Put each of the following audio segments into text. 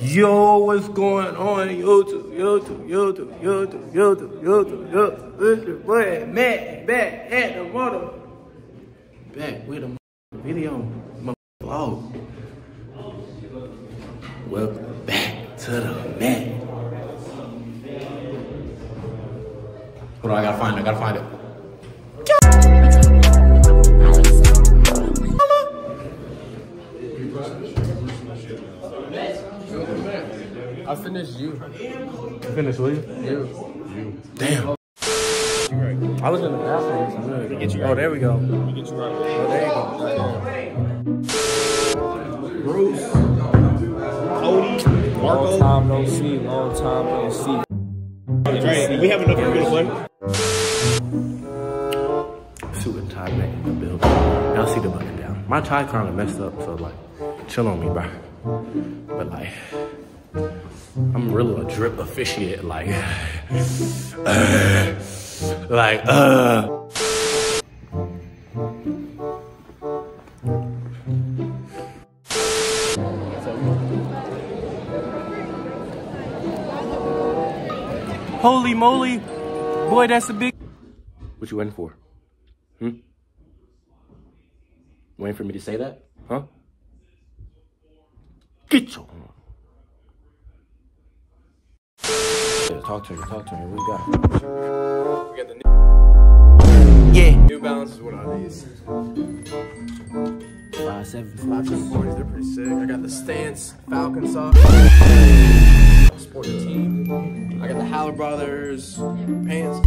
Yo, what's going on? YouTube. This your boy Matt back at the water. Back with a video, my vlog. Welcome back to the Matt. Hold on, I gotta find it. I finished you. You finished with you? Yeah. You. Damn. I was in the bathroom. Oh, there we go. Oh, there you go. Bruce. Cody. Marco. Long time no see. Dre, we have enough for this one. Suit and tie back in the building. Y'all see the bucket down. My tie kind of messed up, so like, chill on me, bro. But like, I'm really a drip officiate, like, Holy moly, boy, that's a big. What you waiting for? Hmm? Waiting for me to say that? Huh? Get your. Talk to her. What you got? We got the new. Yeah. New Balance is what I need. 5.740s, they're pretty sick. I got the Stance Falcon socks. Sporting team. I got the Haller Brothers pants.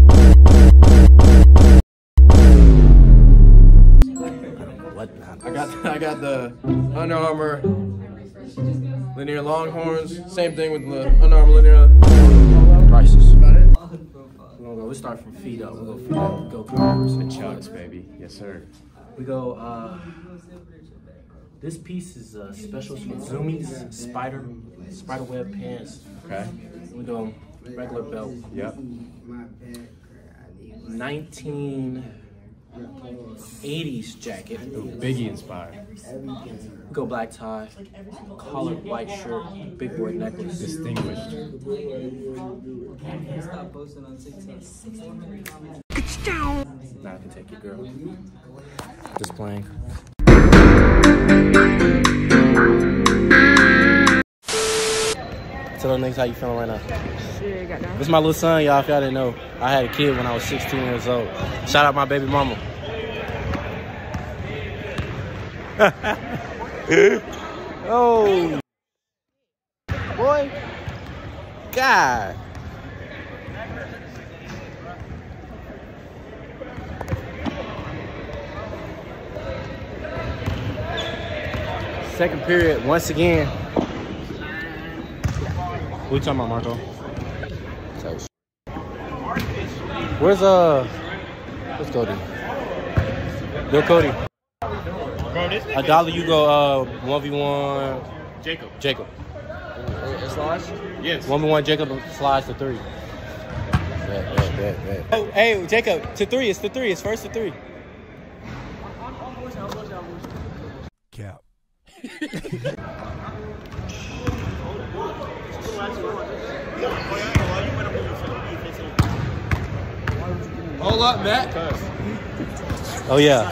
I got the Under Armour Linear Longhorns. Same thing with the Under Armour Linear. Prices. We'll start from feet up. We'll go feet up. Go Converse and Chucks, baby. Yes, sir. We go. This piece is special from Zumi's spiderweb pants. Okay. We go regular belt. Yep. 1980s jacket. Ooh, Biggie inspired. We go black tie, collared white shirt, big boy necklace. Distinguished. Now I can take your girl. Just playing. Tell them niggas how you feeling right now. Shit, got down. This is my little son, y'all, if y'all didn't know. I had a kid when I was 16 years old. Shout out my baby mama. Oh. Boy. God. Second period, once again. Who you talking about, Marco? Where's where's Cody? Yo, Cody. Bro, this nigga. $1, you go 1v1. Jacob. Slash? Yes. 1v1 Jacob slides to 3. That. Oh, hey, Jacob, to 3, it's to 3, it's first to 3. Cap. Hold up, Matt. Oh, yeah.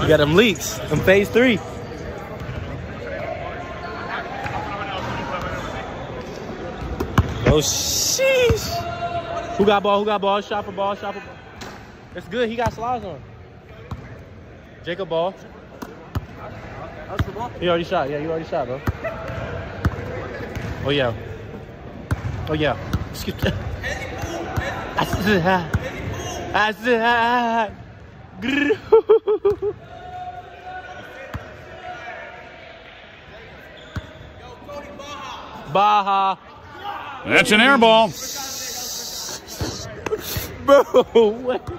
You got them leaks from phase 3. Oh, sheesh. Who got ball? Shot for ball. It's good. He got slides on. Jacob ball. He already shot. Yeah, you already shot, bro. Oh yeah. Excuse me. I said hi. Baja. That's an air ball. Bro, what?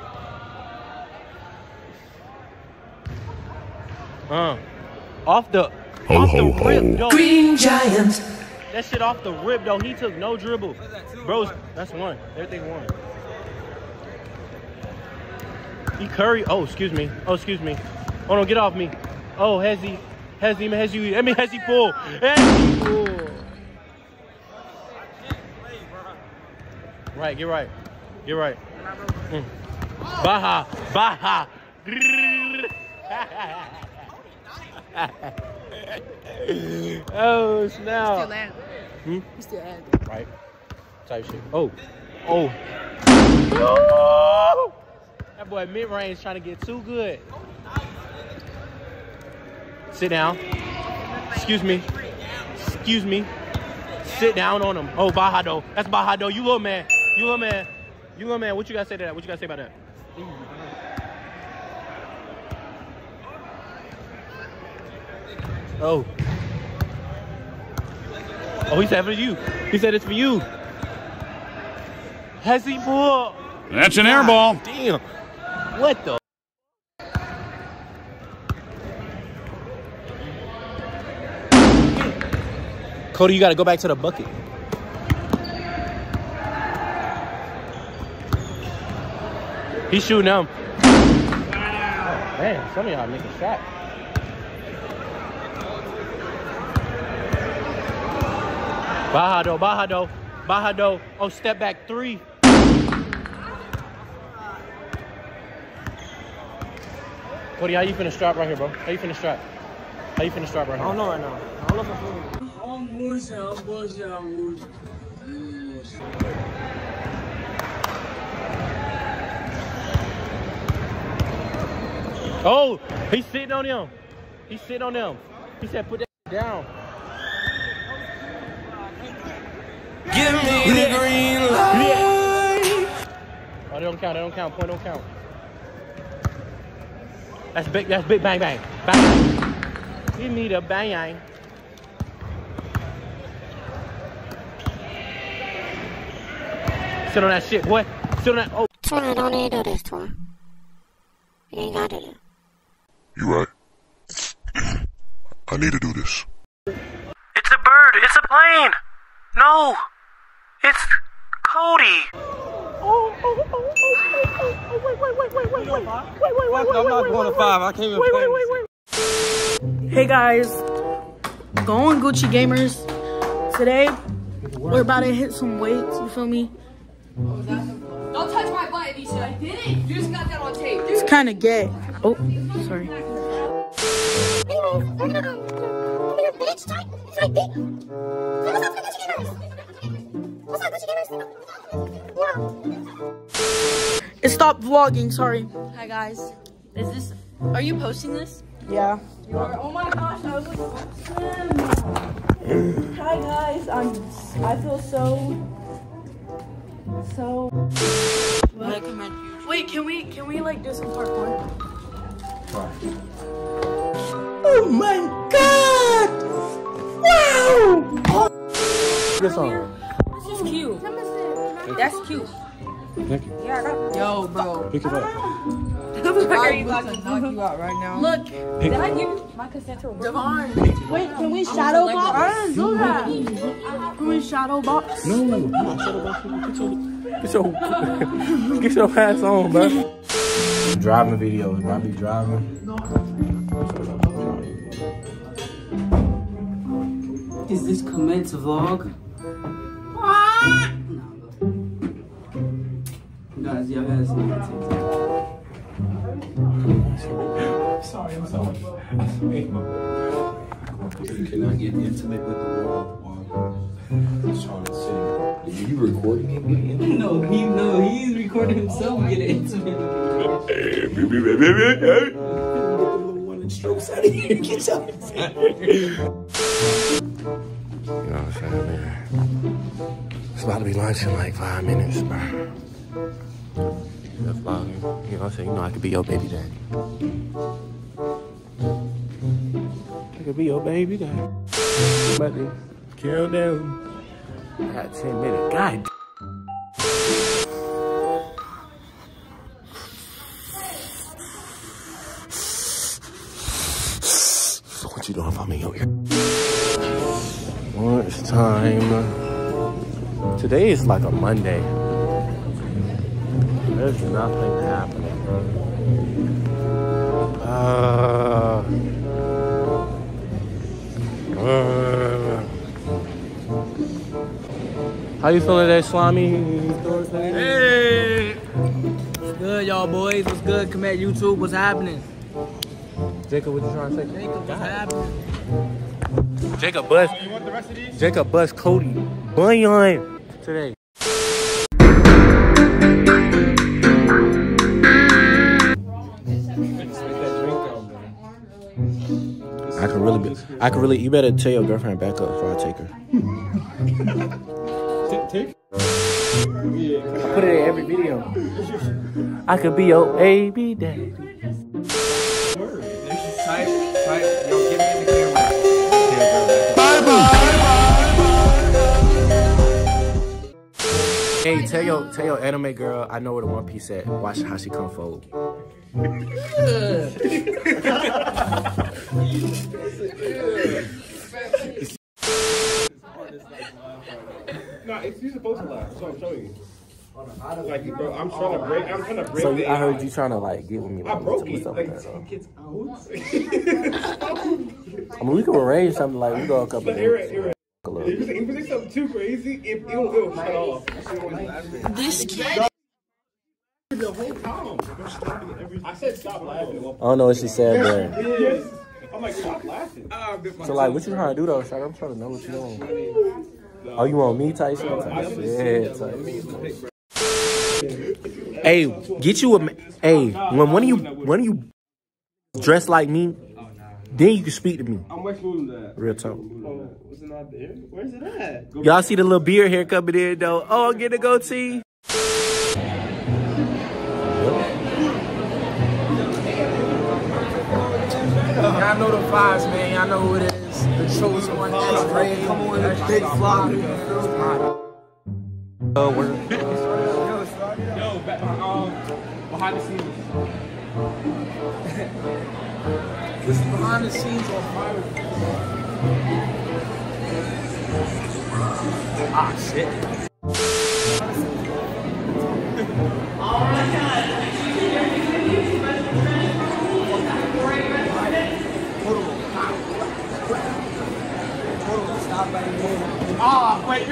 Off the rip, yo. Green Giant. That shit off the rip, though. He took no dribble. Bro, that's one. Everything one. He Curry. Oh, excuse me. Oh, no, get off me. Oh, Hezzy. Let me Hezzy pull. Right, get right. Get right. Mm. Baja, baja. Oh, snap. Still landed. Hmm? Still landed. Right. Type shit. Oh. Oh. Oh. That boy mid-range trying to get too good. Sit down. Excuse me. Excuse me. Sit down on him. Oh, Baja though. That's Baja though. You little man. You little man. You little man. What you got to say to that? What you got to say about that? Oh. Oh, he said for you. He said it's for you. Has he pulled? That's an air ball. Damn. What the? Cody, you got to go back to the bucket. He's shooting him. Oh, man, some of y'all make a shot. Bajado, Bajado, Bajado. Oh, step back three. Cody, how you finna strap right here, bro? How you finna strap? How you finna strap right here? I don't know right now. I don't know if I'm feeling. Oh, he's sitting on him. He's sitting on him. He said, put that down. Give me the green light. Oh, they don't count. They don't count. Point don't count. That's big bang, bang. Bang. Give me the bang. Sit on that shit, boy. Sit on that. Oh. Tony, don't need to do this, Tony. You ain't gotta do this. You right. I need to do this. It's a bird. It's a plane. No. It's Cody. Oh, wait. I'm not going to five. I can't even play. Wait. Hey, guys. Going Gucci Gamers. Today, we're about to hit some weights. You feel me? Oh, don't touch my butt, Anisha. I didn't. You just got that on tape. Dude. It's kind of gay. Oh, sorry. It stopped vlogging. Sorry. Hi guys. Is this? Are you posting this? Yeah. You are. Oh my gosh, I was like, awesome. Hi guys. I feel so. So wait, can we like do some parkour? Oh my god! Wow! This song. This is cute. That's cute. Thank you. Yeah. Yo, bro. Pick it up. I'm about to knock you out right now. Look. Did I give my consent to Devon? Wait, can we shadow box? I didn't do that. Can we shadow box? No, not shadow box. Get your ass on, bro. Driving videos, bro. I be driving. Is this commence vlog? Guys, y'all guys need to take that. Sorry, I'm sorry. You cannot get intimate with the world while you're trying to sing. Are you recording him getting intimate? No, he's recording himself getting intimate. Hey, baby. Get the little one and strokes out of here. Get out of here. You know what I'm saying, man? It's about to be lunch in like 5 minutes, bro. That's loud. You know what I'm saying? You know I could be your baby daddy. I could be your baby daddy. I'm about to kill them. I got 10 minutes. God. So what you doing if I'm in your ear? Lunch time. Today is like a Monday. There's nothing happening, bro. How you feeling today, Slimy? Hey! What's good, y'all boys? What's good? Come at YouTube. What's happening? Jacob, what you trying to say? Jacob, what's happening? Jacob bust. You want the rest of these? Jacob bust Cody. Bunyan today. I could really. You better tell your girlfriend back up before I take her. I put it in every video. I could be your baby daddy. Hey, tell your anime girl I know where the One Piece at. Watch how she come forward. No, you're supposed to laugh. So I'm showing you. Like, bro, I'm trying to break. So I heard you trying to like get with me. Like, I broke it. Like, tickets out. I mean, we can arrange something like we go a couple days. If you think something too crazy, it will shut off. This kid. The whole time. I said stop laughing. I don't know what she said, man. I'm like, stop laughing. So, like, what you trying to do, though, Shaq? I'm trying to know what you want. Oh, you want me, Tyson? Yeah, Tyson. Hey, get you a. Hey, when you dress like me, then you can speak to me. I'm waiting for that. Real talk. Where's it at? Y'all see the little beard hair coming in though. Oh, get a goatee. Y'all know the vibes, man. Y'all know who it is. The chosen one. That's great. Come on, that big flop. Oh, we're. Yo, behind the scenes. This is behind the scenes on fire. Ah, shit. Oh my god. Ah, wait,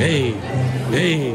Hey, hey,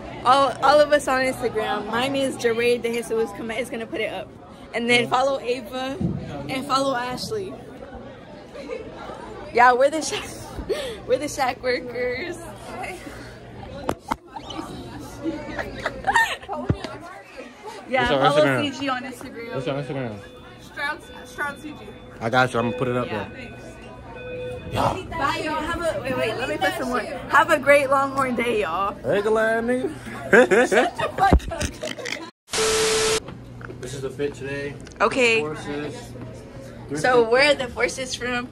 all of us on Instagram. Mine is Jared. The Jesus Comet is gonna put it up, and then follow Ava and follow Ashley. Yeah, we're the shack workers. Yeah, follow CG on Instagram. What's on Instagram? Stroud CG. I got you. I'm gonna put it up there. Yeah. Bye, y'all. Wait, let me put some more. Have a great Longhorn day, y'all. Hey, glad nigga. Shut the fuck up. This is the fit today. Okay. So where are the forces from?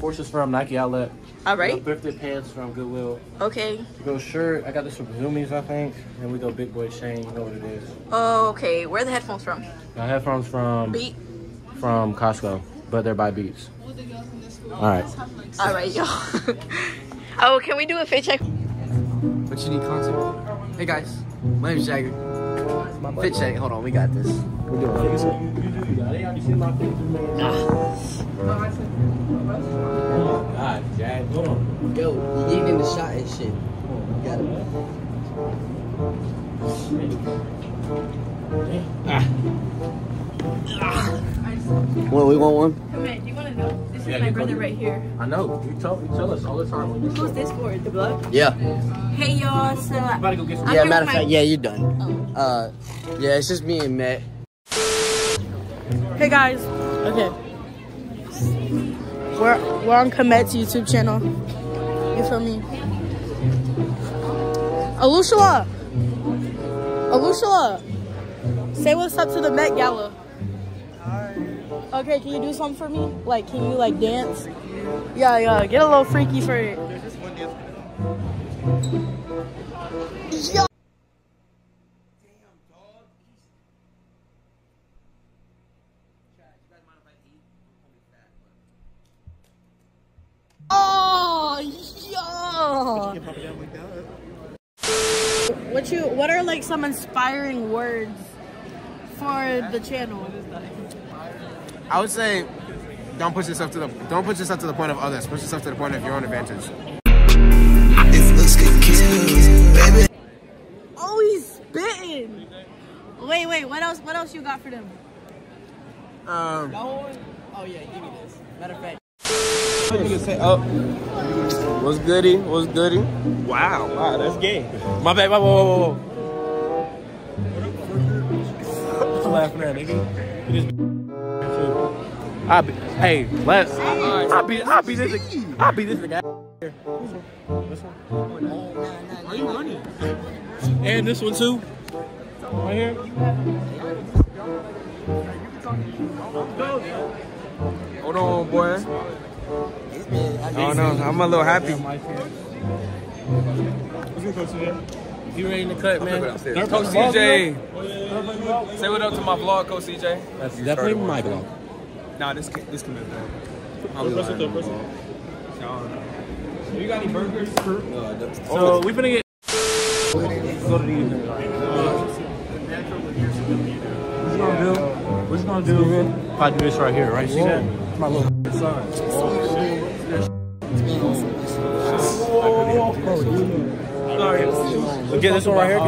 Forces from Nike Outlet. All right. Thrifted pants from Goodwill. Okay. We go shirt. I got this from Zoomies, I think. And we go Big Boy Shane. You know what it is. Oh, okay. Where are the headphones from? The headphones from Beat. From Costco, but they're by Beats. All right, y'all. Oh, can we do a fit check? But you need content. Hey guys, my name's Jagger. Fit check. Hold on, we got this. We're doing it. Oh God, Jag, hold on. Yo, you gave him the shot and shit. You got it. Well, we want one. Come in. You want to know? This is my brother right here. I know. You tell us all the time. Who's this for? The blood? Yeah. Hey y'all. So I'm about to go get some. Yeah. Matter of fact. Yeah. You're done. Oh. Yeah. It's just me and Matt. Hey guys. Okay. We're on Komet's YouTube channel. You feel me? Alushala! Alushala! Say what's up to the Met Gala. Hi. Okay, can you do something for me? Like, can you, like, dance? Yeah, yeah, get a little freaky for it. There's just one dance. Yo! What are like some inspiring words for the channel? I would say don't push yourself to the point of others. Push yourself to the point of your own advantage. If looks could kill, baby. Oh, he's spitting. Wait, what else you got for them? Oh yeah, give me this. Matter of fact. What's goody? Wow, that's gay. My bad, whoa. I'm laughing at nigga. I'll be this guy. This one? Are you running? And this one too? Right here? Hold on, boy. Oh no, I'm a little happy. You ready to cut, man? Coach CJ. Say what up to my vlog, Coach CJ. That's definitely my vlog. Nah, this can be bad. You got any burgers? So we finna get. What you gonna do? If I do this right here, right? See that? My little son. Get this one right here.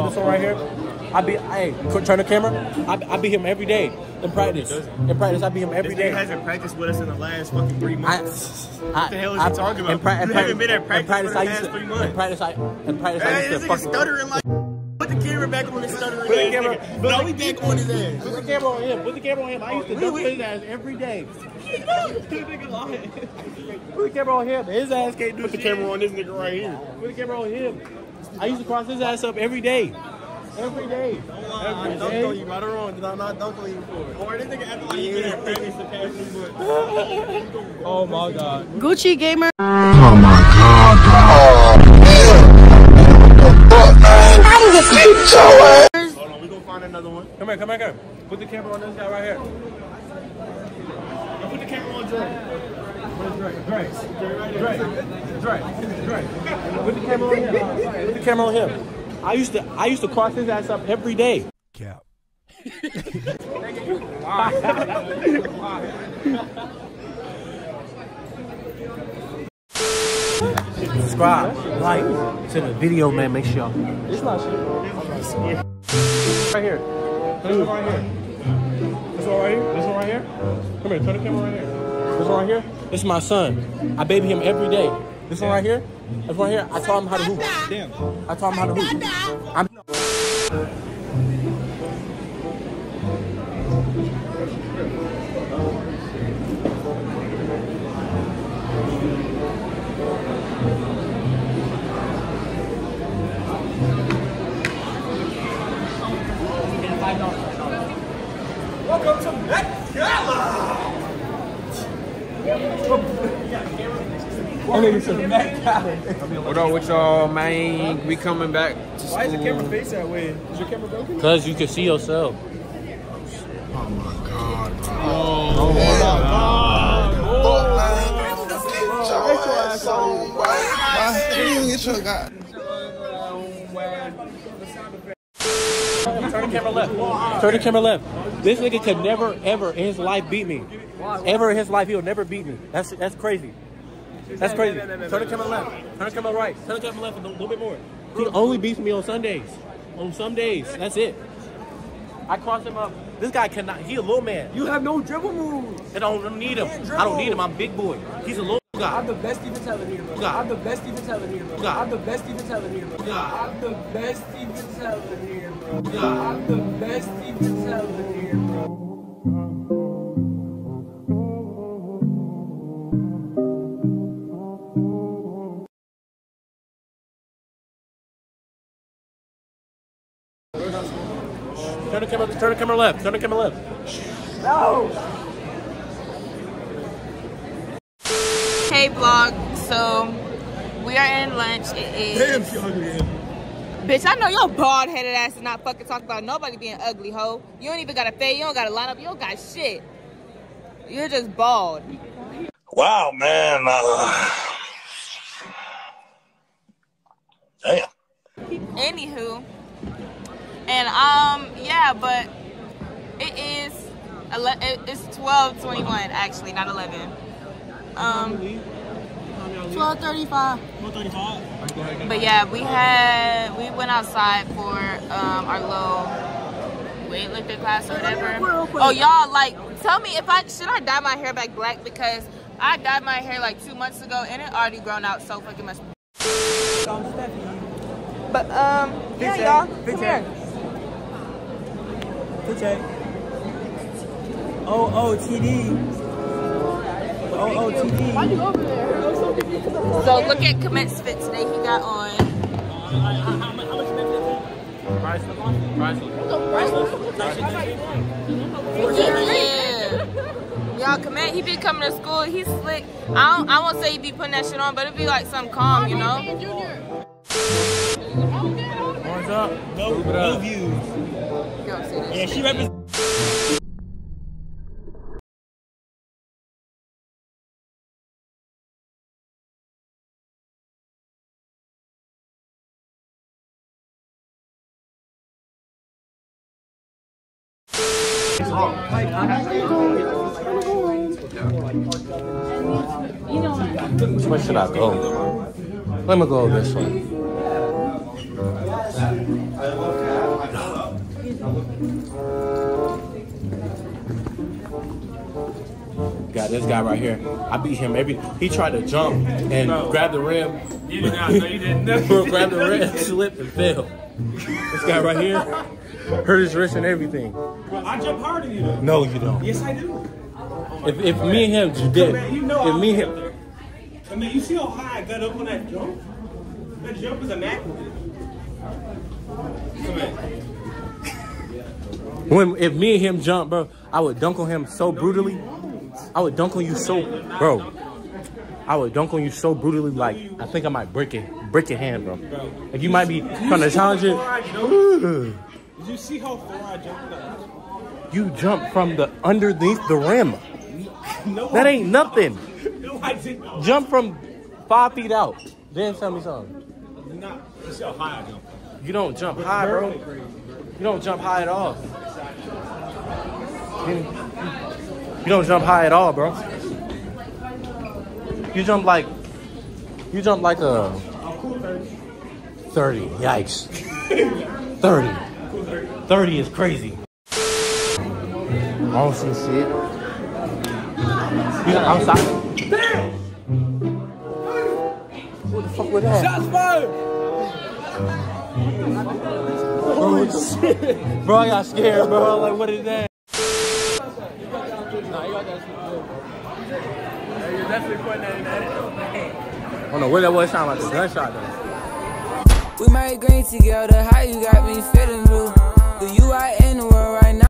Turn the camera. I beat him every day in practice. I beat him every day. He hasn't practiced with us in the last fucking 3 months. What the hell is he talking about? You haven't been at practice for the last three months. This nigga stuttering like. Put the camera back on his stuttering. Put the camera back on his ass. Put the camera on him. I used to dump his ass every day. Put the camera on him. His ass can't do shit. Put the camera on this nigga right here. Put the camera on him. I used to cross his ass up every day. Don't lie. I dunked on you right or wrong. Did I not dunk on you before? Or this nigga acted like he didn't practice to pass his foot. Oh my god. Gucci Gamer. Oh my god, bro. Oh, man. Hold on, we gonna find another one. Come here. Put the camera on this guy right here. Put the camera on Drake. Dre. Put the camera on him. I used to cross his ass up every day. Cap. Subscribe, like, to the video, man. Make sure. It's not shit. Right here. This one right here. Come here. Turn the camera right here. This one right here. This is my son. I baby him every day. This one right here. I taught him how to hoop. Welcome to Met Gala! What up with y'all, man? We coming back to school. Why is the camera face that way? Is your camera broken? Because you can see yourself. Oh my god. Oh my god. Turn the camera left. This nigga could never, ever in his life beat me. Ever in his life, he'll never beat me. That's crazy. Turn the camera left. Turn the camera right. Turn the camera left a little bit more. He only beats me on Sundays. On some days. That's it. I cross him up. This guy cannot. He a little man. You have no dribble moves. I don't need him. I'm big boy. He's a little guy. I'm the best even telling you. I'm the best even telling you, bro. Turn the camera left. Turn the camera left. No! Hey, vlog. So, we are in lunch. It is... Damn, she ugly. Bitch, I know your bald-headed ass is not fucking talking about nobody being ugly, hoe. You don't even got a fade. You don't got a lineup. You don't got shit. You're just bald. Wow, man. Damn. Anywho. And, yeah, but it is, it's 12:21, actually, not 11. 12:35. 12:35? But, yeah, we went outside for, our little weightlifting class or whatever. Oh, y'all, like, tell me if should I dye my hair back black, because I dyed my hair, like, 2 months ago, and it already grown out so fucking much. But, yeah, y'all, come here. OOTD. Why you over there? So look at Commit's fit today. He got on. How much Priceless. Y'all, Commit, he been coming to school. He's slick. I won't say he be putting that shit on, but it be like something calm, you know? Horns up. No views. Yeah, she represents. Which way should I go? Let me go this way. Got this guy right here. I beat him every. He tried to jump and grab the rim. You did not. No, you didn't. Bro, grabbed the rim, slipped and fell. This guy right here hurt his wrist and everything. Bro, I jump harder than you though. No, you don't. Yes, I do. If me and him did, man, you know, if me and him. I mean, you see how high I got up on that jump? That jump is a macro. Come on. If me and him jump, bro, I would dunk on him so brutally. I would dunk on you so brutally, like, I think I might break your hand, bro. Like, you might be trying to challenge it. Did you see how far I jumped? You jumped from the underneath the rim. That ain't nothing. Jump from 5 feet out. Then tell me something. You don't jump high, bro. You don't jump high at all. You don't jump high at all, bro. You jump like a 30. Yikes. 30. 30 is crazy. Awesome shit. You outside. What the fuck was that? Shots fired. Holy shit. Bro, I got scared, bro. Like, what is that? I don't know where that was. Sound like a gunshot, though. We married green together. How you got me feeling blue? Do you out in the world right now?